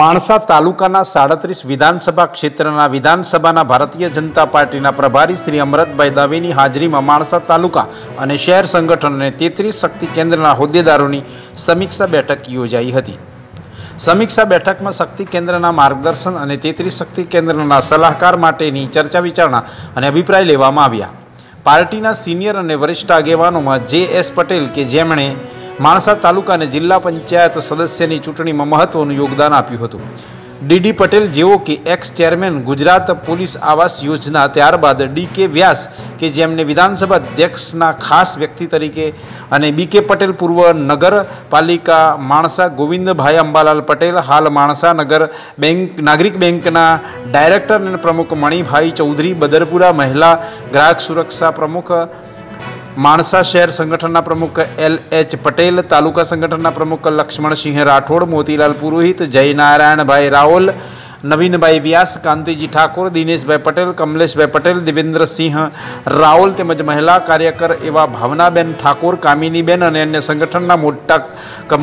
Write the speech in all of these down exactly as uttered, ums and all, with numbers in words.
માણસા તાલુકાના સાડત્રીસ વિધાનસભા ક્ષેત્રના વિધાનસભાના ભારતીય જનતા પાર્ટીના પ્રભારી શ્રી અમૃતભા દાવેની હાજરીમાં માણસા તાલુકા અને શહેર સંગઠન અને તેત્રીસ શક્તિ કેન્દ્રના હોદ્દેદારોની સમીક્ષા બેઠક યોજાઈ હતી। સમીક્ષા બેઠકમાં શક્તિ કેન્દ્રના માર્ગદર્શન અને તેત્રીસ શક્તિ કેન્દ્રના સલાહકાર માટેની ચર્ચા વિચારણા અને અભિપ્રાય લેવામાં આવ્યા। પાર્ટીના સિનિયર અને વરિષ્ઠ આગેવાનોમાં જે એસ પટેલ કે જેમણે माणसा तालुका ने जिला पंचायत सदस्य की चूंटणी में महत्वनुं योगदान आप्युं हतुं। डीडी पटेल जेओ के एक्स चेरमेन गुजरात पुलिस आवास योजना त्यारबाद डीके व्यास के जेमने विधानसभा अध्यक्षना खास व्यक्ति तरीके अने बीके पटेल पूर्व नगरपालिका माणसा गोविंद भाई अंबालाल पटेल हाल माणसा नगर बैंक नागरिक बैंकना डायरेक्टर ने प्रमुख मणिभाई चौधरी बदरपुरा महिला ग्राहक सुरक्षा प्रमुख माणसा शहर संगठन प्रमुख एल एच पटेल तालुका संगठन प्रमुख लक्ष्मणसिंह राठौड़ मोतीलाल पुरोहित जयनारायण भाई रावल नवीन भाई व्यास कांति ठाकुर दिनेश भाई पटेल कमलेश भाई पटेल दिवेंद्र सिंह रावल तेमज महिला कार्यकर एवं भावनाबेन ठाकुर कामिनीबेन और अन्य संगठन मोटा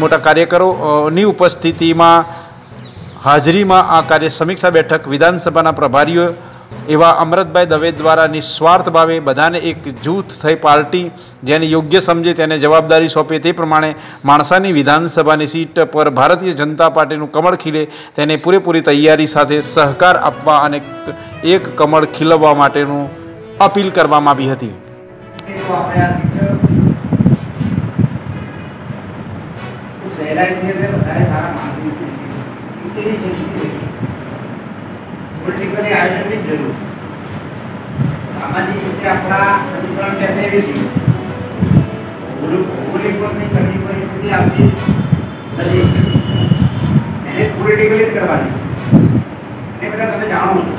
मोटा कार्यकरों की उपस्थिति में हाजरी में आ कार्य समीक्षा बैठक विधानसभा प्रभारी एवं अमृतभा दावे द्वारा निस्वार्थ भावे बधाने एक जूथ थई पार्टी जेने योग्य समझे तेने जवाबदारी सौंपे ते प्रमाणे माणसानी विधानसभानी सीट पर भारतीय जनता पार्टीनुं कमळ खीले तेने पूरेपूरी तैयारी साथे सहकार आपवा अने एक कमळ खीलववा माटेनुं अपील करवामां आवी हती। पॉलिटिकली आयोजन की जरूर सामाजिक रूप से अपना समीकरण कैसे भी जी भौगोलिक में कभी परिस्थिति आपकी नजीक मैंने पॉलिटिकली करवानी है। मैं तब जाणो छो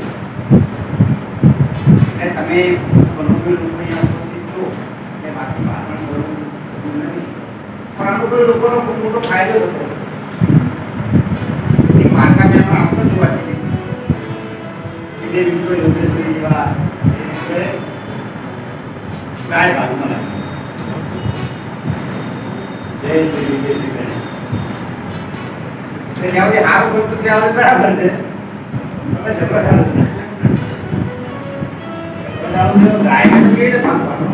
मैं तमे अनुभवी रूप में उपस्थित छो मैं बाकी भाषण करूँ नहीं पर अनुभवी लोगों को खूब मोटो फायदो होतो एक मार्का में आपको जुआ ये विषय योग्य से जीवा इसके काय बात मना जय श्री जय श्री मैंने क्या ये हार को तो क्या बराबर है मैं जब बता रहा हूं बता रहा हूं गाय के लिए पापा।